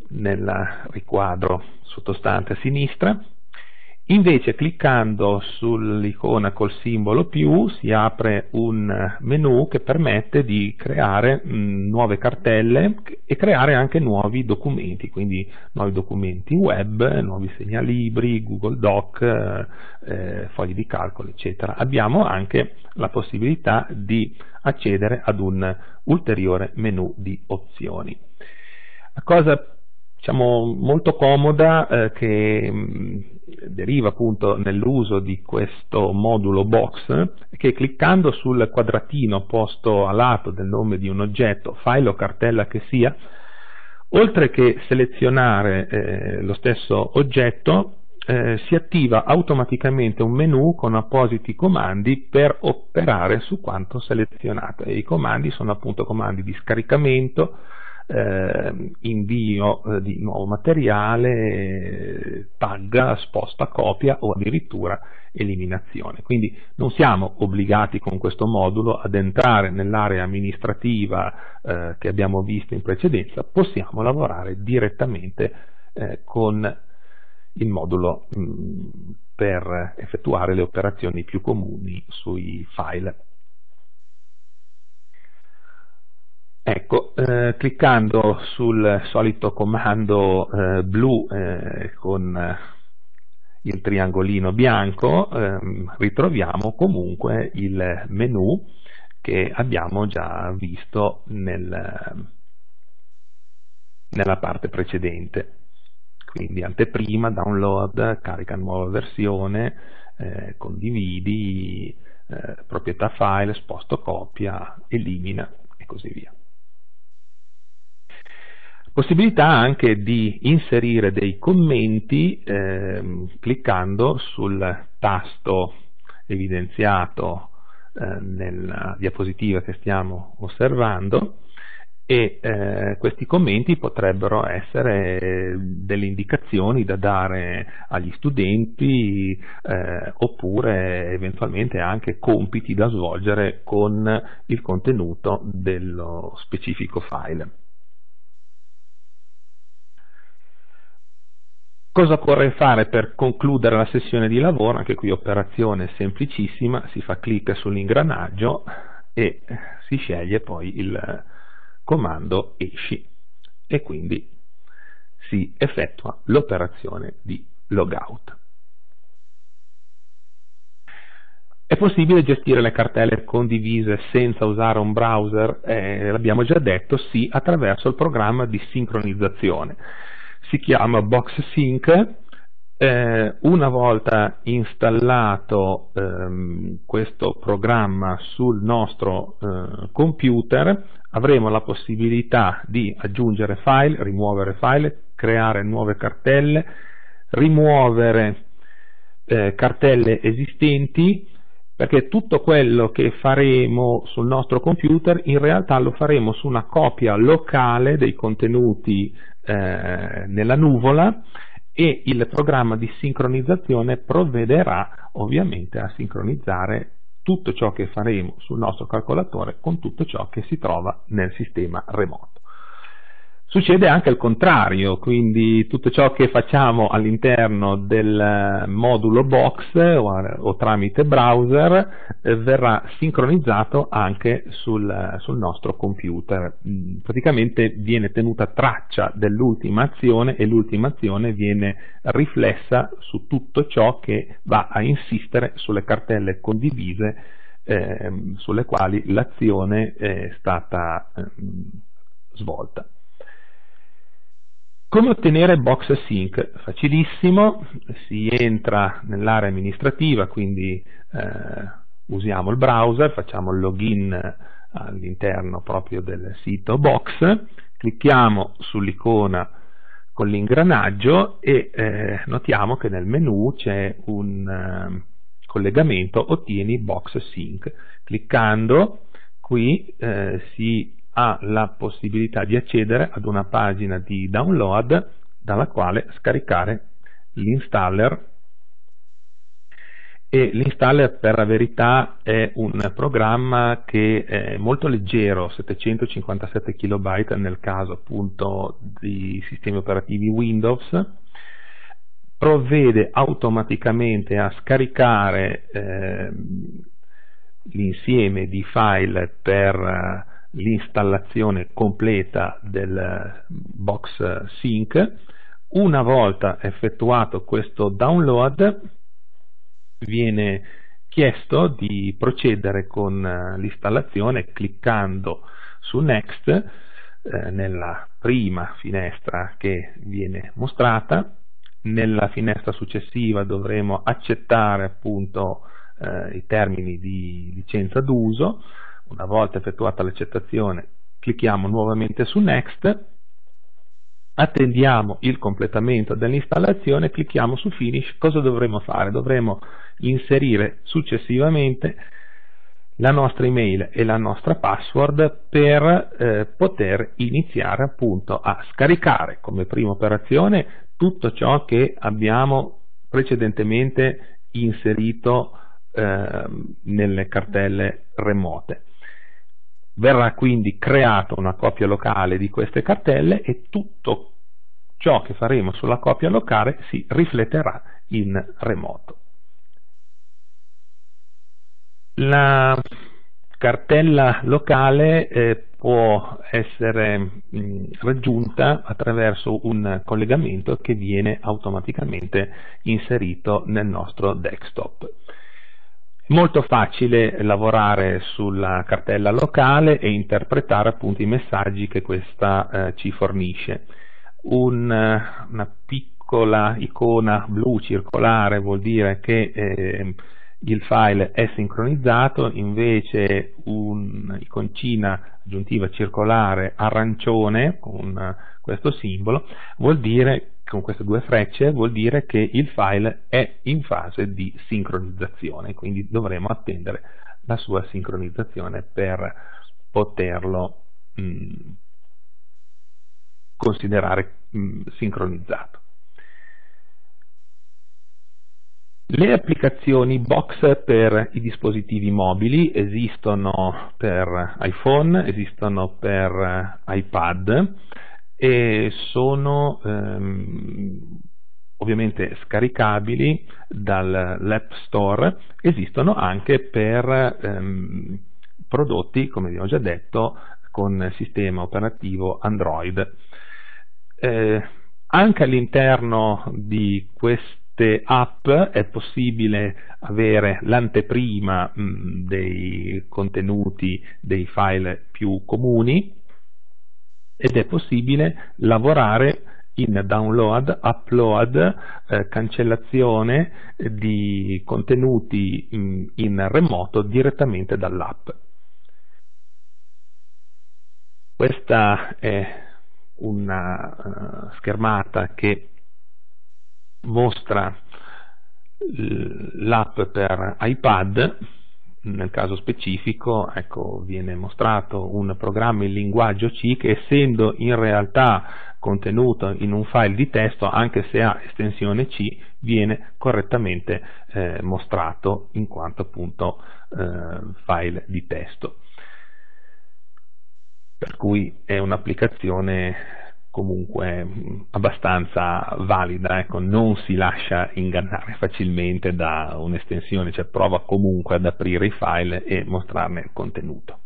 nel riquadro sottostante a sinistra. Invece cliccando sull'icona col simbolo più si apre un menu che permette di creare nuove cartelle e creare anche nuovi documenti, quindi nuovi documenti web, nuovi segnalibri, Google Doc, fogli di calcolo, eccetera. Abbiamo anche la possibilità di accedere ad un ulteriore menu di opzioni. La cosa diciamo molto comoda che deriva appunto nell'uso di questo modulo Box, che cliccando sul quadratino posto a lato del nome di un oggetto, file o cartella che sia, oltre che selezionare lo stesso oggetto, si attiva automaticamente un menu con appositi comandi per operare su quanto selezionato. E i comandi sono appunto comandi di scaricamento, invio di nuovo materiale, tagga, sposta copia o addirittura eliminazione. Quindi non siamo obbligati con questo modulo ad entrare nell'area amministrativa che abbiamo visto in precedenza, possiamo lavorare direttamente con il modulo per effettuare le operazioni più comuni sui file. Ecco, cliccando sul solito comando blu con il triangolino bianco ritroviamo comunque il menu che abbiamo già visto nella parte precedente. quindi anteprima, download, carica nuova versione, condividi, proprietà file, sposto copia, elimina e così via. Possibilità anche di inserire dei commenti cliccando sul tasto evidenziato nella diapositiva che stiamo osservando, e questi commenti potrebbero essere delle indicazioni da dare agli studenti oppure eventualmente anche compiti da svolgere con il contenuto dello specifico file. Cosa occorre fare per concludere la sessione di lavoro? Anche qui operazione semplicissima, si fa clic sull'ingranaggio e si sceglie poi il comando esci e quindi si effettua l'operazione di logout. È possibile gestire le cartelle condivise senza usare un browser? L'abbiamo già detto, sì, attraverso il programma di sincronizzazione. Si chiama Box Sync. Una volta installato questo programma sul nostro computer, avremo la possibilità di aggiungere file, rimuovere file, creare nuove cartelle, rimuovere cartelle esistenti, perché tutto quello che faremo sul nostro computer in realtà lo faremo su una copia locale dei contenuti nella nuvola, e il programma di sincronizzazione provvederà ovviamente a sincronizzare tutto ciò che faremo sul nostro calcolatore con tutto ciò che si trova nel sistema remoto. Succede anche il contrario, quindi tutto ciò che facciamo all'interno del modulo box o tramite browser verrà sincronizzato anche sul nostro computer. Praticamente viene tenuta traccia dell'ultima azione e l'ultima azione viene riflessa su tutto ciò che va a insistere sulle cartelle condivise sulle quali l'azione è stata svolta. Come ottenere Box Sync? Facilissimo, si entra nell'area amministrativa, quindi usiamo il browser, facciamo il login all'interno proprio del sito Box, clicchiamo sull'icona con l'ingranaggio e notiamo che nel menu c'è un collegamento Ottieni Box Sync. Cliccando qui si ha la possibilità di accedere ad una pagina di download dalla quale scaricare l'installer, e l'installer per la verità è un programma che è molto leggero, 757 KB nel caso appunto di sistemi operativi Windows, provvede automaticamente a scaricare l'insieme di file per l'installazione completa del Box Sync. Una volta effettuato questo download viene chiesto di procedere con l'installazione cliccando su Next nella prima finestra che viene mostrata. Nella finestra successiva dovremo accettare appunto i termini di licenza d'uso. Una volta effettuata l'accettazione clicchiamo nuovamente su Next, attendiamo il completamento dell'installazione, clicchiamo su Finish. Cosa dovremo fare? Dovremo inserire successivamente la nostra email e la nostra password per poter iniziare appunto a scaricare come prima operazione tutto ciò che abbiamo precedentemente inserito nelle cartelle remote. Verrà quindi creata una copia locale di queste cartelle e tutto ciò che faremo sulla copia locale si rifletterà in remoto. La cartella locale può essere raggiunta attraverso un collegamento che viene automaticamente inserito nel nostro desktop. Molto facile lavorare sulla cartella locale e interpretare appunto i messaggi che questa ci fornisce. Una piccola piccola icona blu circolare vuol dire che il file è sincronizzato, invece un'iconcina aggiuntiva circolare arancione con questo simbolo vuol dire, con queste due frecce, vuol dire che il file è in fase di sincronizzazione, quindi dovremo attendere la sua sincronizzazione per poterlo considerare sincronizzato. Le applicazioni Box per i dispositivi mobili esistono per iPhone, esistono per iPad e sono ovviamente scaricabili dall'App Store, esistono anche per prodotti, come vi ho già detto, con sistema operativo Android. Anche all'interno di questo app è possibile avere l'anteprima dei contenuti dei file più comuni ed è possibile lavorare in download, upload, cancellazione di contenuti in remoto direttamente dall'app. Questa è una schermata che mostra l'app per iPad. Nel caso specifico, ecco, viene mostrato un programma in linguaggio C che, essendo in realtà contenuto in un file di testo, anche se ha estensione C, viene correttamente mostrato in quanto appunto file di testo, per cui è un'applicazione comunque abbastanza valida, ecco, non si lascia ingannare facilmente da un'estensione, cioè prova comunque ad aprire i file e mostrarne il contenuto.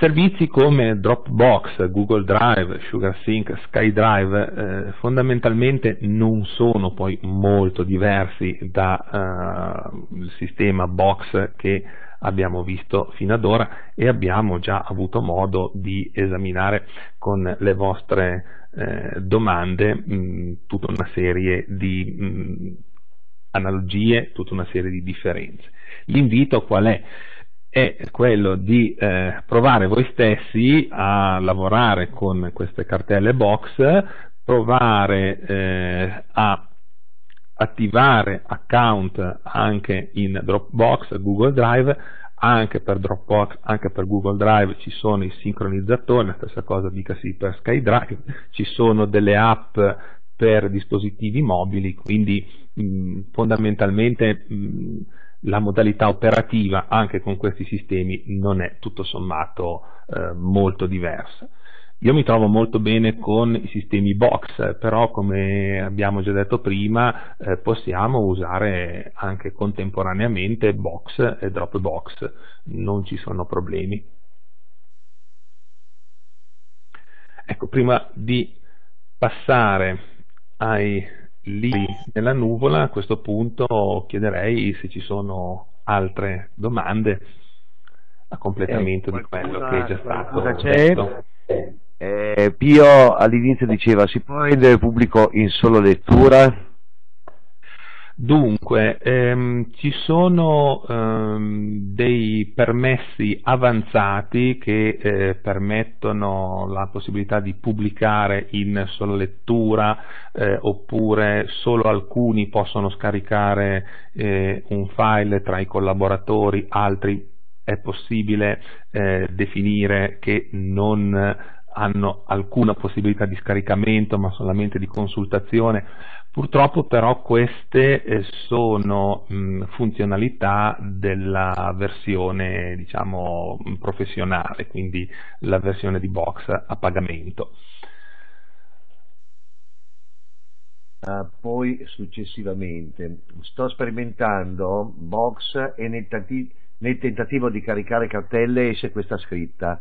Servizi come Dropbox, Google Drive, SugarSync, SkyDrive fondamentalmente non sono poi molto diversi dal sistema Box che abbiamo visto fino ad ora e abbiamo già avuto modo di esaminare con le vostre domande tutta una serie di analogie, tutta una serie di differenze. L'invito qual è? È quello di provare voi stessi a lavorare con queste cartelle Box, provare a attivare account anche in Dropbox, Google Drive, anche per Dropbox, anche per Google Drive ci sono i sincronizzatori, la stessa cosa dicasi per SkyDrive, ci sono delle app per dispositivi mobili, quindi fondamentalmente la modalità operativa anche con questi sistemi non è tutto sommato molto diversa. Io mi trovo molto bene con i sistemi Box, però come abbiamo già detto prima possiamo usare anche contemporaneamente Box e Dropbox, non ci sono problemi. Ecco, prima di passare ai libri della nuvola, a questo punto chiederei se ci sono altre domande a completamento di quello che è già stato detto. Pio all'inizio diceva: si può rendere pubblico in solo lettura? Dunque ci sono dei permessi avanzati che permettono la possibilità di pubblicare in solo lettura oppure solo alcuni possono scaricare un file tra i collaboratori, altri è possibile definire che non hanno alcuna possibilità di scaricamento ma solamente di consultazione. Purtroppo però queste sono funzionalità della versione, diciamo, professionale, quindi la versione di Box a pagamento. Poi successivamente sto sperimentando Box e nel tentativo di caricare cartelle esce questa scritta: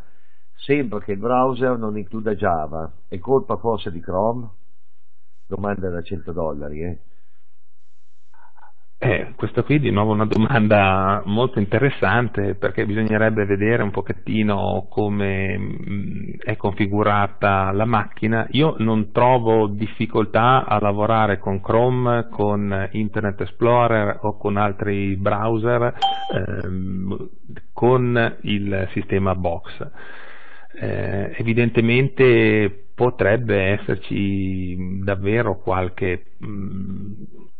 sembra che il browser non includa Java, è colpa forse di Chrome? Domanda da $100. Questa qui di nuovo è una domanda molto interessante, perché bisognerebbe vedere un pochettino come è configurata la macchina. Io non trovo difficoltà a lavorare con Chrome, con Internet Explorer o con altri browser con il sistema Box. Evidentemente potrebbe esserci davvero qualche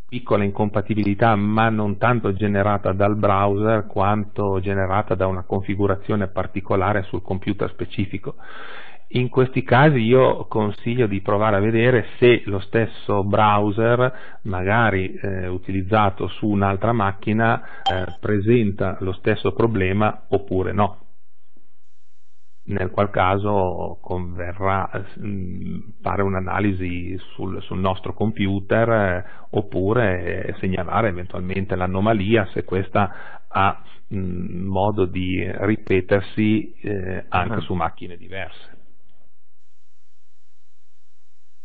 piccola incompatibilità, ma non tanto generata dal browser quanto generata da una configurazione particolare sul computer specifico. In questi casi io consiglio di provare a vedere se lo stesso browser, magari utilizzato su un'altra macchina, presenta lo stesso problema oppure no, nel qual caso converrà fare un'analisi sul nostro computer oppure segnalare eventualmente l'anomalia se questa ha modo di ripetersi anche su macchine diverse.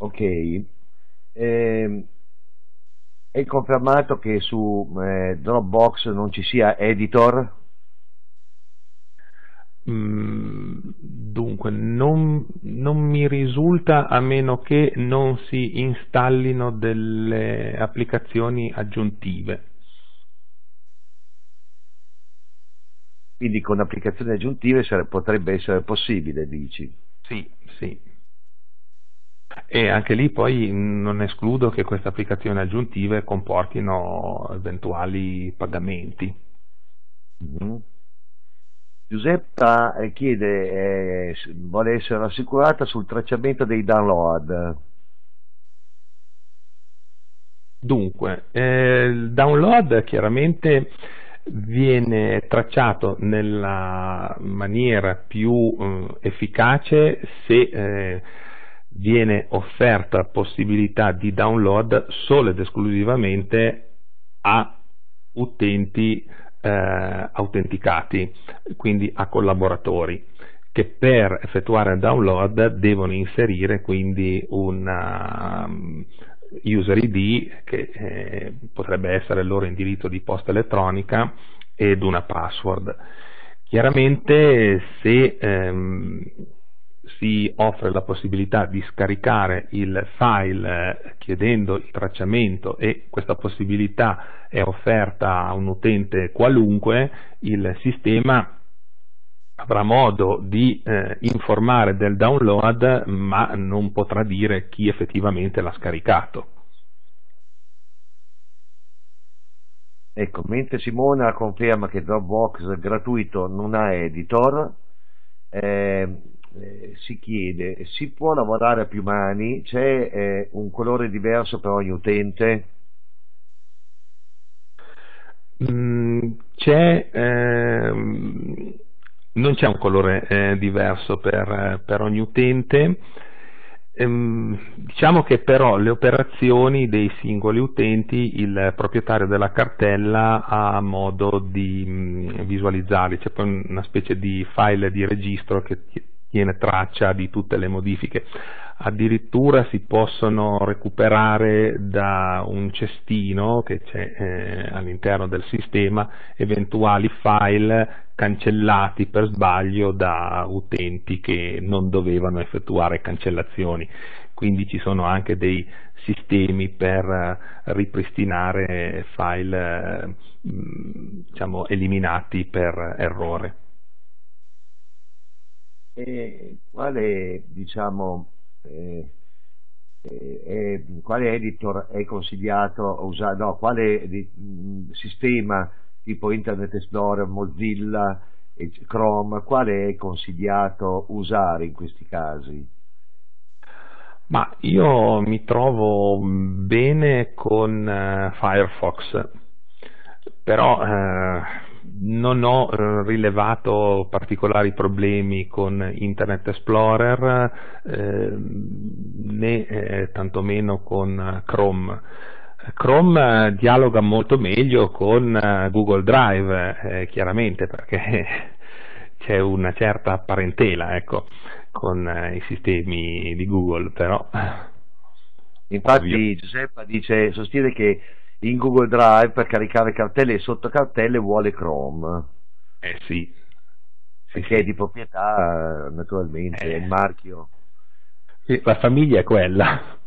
Ok, è confermato che su Dropbox non ci sia editor? Dunque non mi risulta, a meno che non si installino delle applicazioni aggiuntive. Quindi con applicazioni aggiuntive potrebbe essere possibile, dici? Sì, sì. E anche lì poi non escludo che queste applicazioni aggiuntive comportino eventuali pagamenti. Giuseppa chiede, vuole essere rassicurata sul tracciamento dei download. Dunque, il download chiaramente viene tracciato nella maniera più efficace se viene offerta possibilità di download solo ed esclusivamente a utenti autenticati, quindi a collaboratori che per effettuare il download devono inserire quindi un user ID che potrebbe essere il loro indirizzo di posta elettronica ed una password. Chiaramente se si offre la possibilità di scaricare il file chiedendo il tracciamento e questa possibilità è offerta a un utente qualunque, il sistema avrà modo di informare del download, ma non potrà dire chi effettivamente l'ha scaricato. Ecco, mentre Simona conferma che Dropbox gratuito non ha editor, si chiede, si può lavorare a più mani? C'è un colore diverso per ogni utente? Non c'è un colore diverso per ogni utente. Diciamo che però le operazioni dei singoli utenti il proprietario della cartella ha modo di visualizzarli. C'è poi una specie di file di registro che tiene traccia di tutte le modifiche. Addirittura si possono recuperare da un cestino che c'è all'interno del sistema eventuali file cancellati per sbaglio da utenti che non dovevano effettuare cancellazioni. Quindi ci sono anche dei sistemi per ripristinare file diciamo eliminati per errore. Quale, diciamo, quale editor è consigliato usare? No, quale sistema tipo Internet Explorer, Mozilla, Chrome, quale è consigliato usare in questi casi? Ma io mi trovo bene con Firefox, però non ho rilevato particolari problemi con Internet Explorer né tantomeno con Chrome. Chrome dialoga molto meglio con Google Drive, chiaramente, perché c'è una certa parentela, ecco, con i sistemi di Google, però. Infatti Giuseppa sostiene che in Google Drive per caricare cartelle e sottocartelle vuole Chrome. Sì. Perché è di proprietà, naturalmente, è il marchio. La famiglia è quella.